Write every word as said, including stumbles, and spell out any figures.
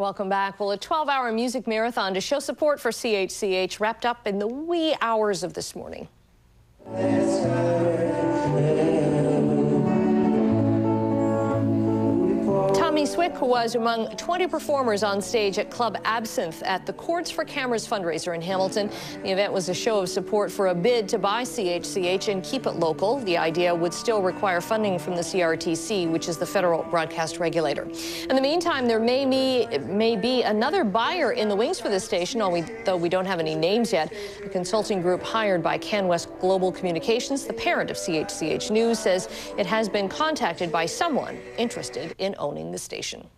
Welcome back. Well, a twelve hour music marathon to show support for C H C H wrapped up in the wee hours of this morning. Tommy Swick was among twenty performers on stage at Club Absinthe at the Chords for Cameras fundraiser in Hamilton. The event was a show of support for a bid to buy C H C H and keep it local. The idea would still require funding from the C R T C, which is the federal broadcast regulator. In the meantime, there may be, may be another buyer in the wings for this station, although we don't have any names yet. A consulting group hired by Canwest Global Communications, the parent of C H C H News, says it has been contacted by someone interested in owning the station.